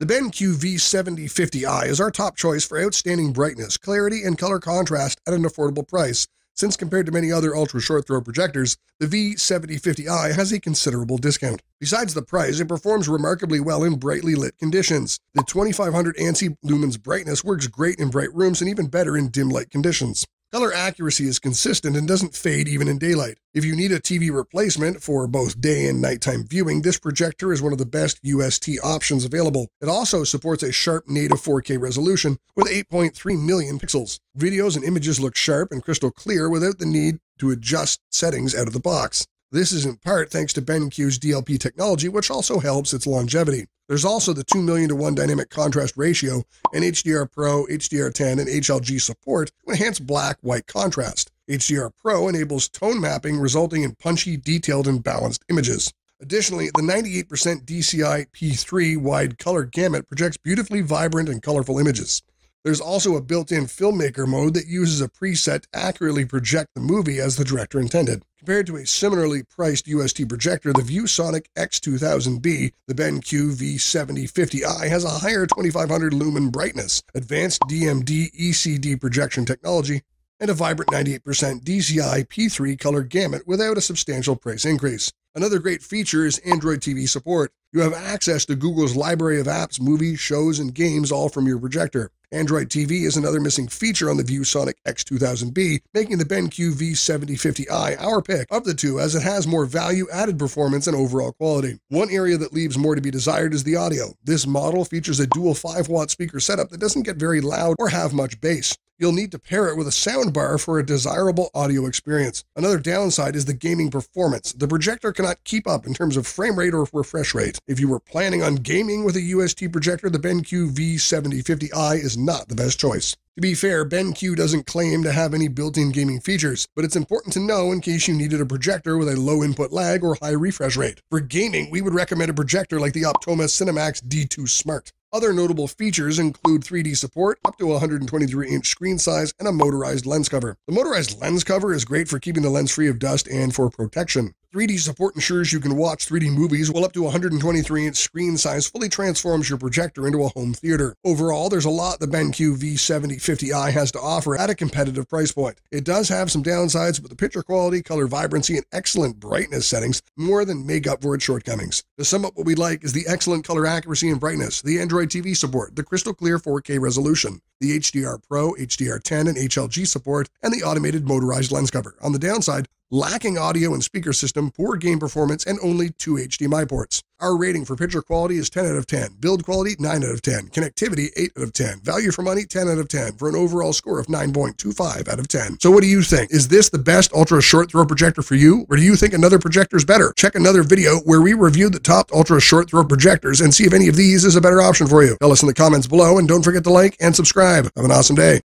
The BenQ V7050i is our top choice for outstanding brightness, clarity, and color contrast at an affordable price. Since compared to many other ultra-short-throw projectors, the V7050i has a considerable discount. Besides the price, it performs remarkably well in brightly lit conditions. The 2500 ANSI lumens brightness works great in bright rooms and even better in dim light conditions. Color accuracy is consistent and doesn't fade even in daylight. If you need a TV replacement for both day and nighttime viewing, this projector is one of the best UST options available. It also supports a sharp native 4K resolution with 8.3 million pixels. Videos and images look sharp and crystal clear without the need to adjust settings out of the box. This is in part thanks to BenQ's DLP technology, which also helps its longevity. There's also the 2,000,000 to 1 dynamic contrast ratio and HDR Pro, HDR10, and HLG support to enhance black-white contrast. HDR Pro enables tone mapping, resulting in punchy, detailed, and balanced images. Additionally, the 98% DCI-P3 wide color gamut projects beautifully vibrant and colorful images. There's also a built-in filmmaker mode that uses a preset to accurately project the movie as the director intended. Compared to a similarly priced UST projector, the ViewSonic X2000B, the BenQ V7050i has a higher 2500 lumen brightness, advanced DMD-ECD projection technology, and a vibrant 98% DCI-P3 color gamut without a substantial price increase. Another great feature is Android TV support. You have access to Google's library of apps, movies, shows, and games all from your projector. Android TV is another missing feature on the ViewSonic X2000B, making the BenQ V7050i our pick of the two as it has more value-added performance and overall quality. One area that leaves more to be desired is the audio. This model features a dual 5-watt speaker setup that doesn't get very loud or have much bass. You'll need to pair it with a soundbar for a desirable audio experience. Another downside is the gaming performance. The projector cannot keep up in terms of frame rate or refresh rate. If you were planning on gaming with a UST projector, the BenQ V7050i is not the best choice. To be fair, BenQ doesn't claim to have any built-in gaming features, but it's important to know in case you needed a projector with a low input lag or high refresh rate. For gaming, we would recommend a projector like the Optoma Cinemax D2 Smart. Other notable features include 3D support, up to 123-inch screen size, and a motorized lens cover. The motorized lens cover is great for keeping the lens free of dust and for protection. 3D support ensures you can watch 3D movies, while up to 123-inch screen size fully transforms your projector into a home theater. Overall, there's a lot the BenQ V7050i has to offer at a competitive price point. It does have some downsides, but the picture quality, color vibrancy, and excellent brightness settings more than make up for its shortcomings. To sum up, what we like is the excellent color accuracy and brightness, the Android TV support, the crystal clear 4K resolution, the HDR Pro, HDR10, and HLG support, and the automated motorized lens cover. On the downside, lacking audio and speaker system, poor game performance, and only 2 HDMI ports. Our rating for picture quality is 10 out of 10, build quality 9 out of 10, connectivity 8 out of 10, value for money 10 out of 10, for an overall score of 9.25 out of 10. So what do you think? Is this the best ultra short throw projector for you, or do you think another projector is better? Check another video where we reviewed the top ultra short throw projectors and see if any of these is a better option for you. Tell us in the comments below, and don't forget to like and subscribe. Have an awesome day.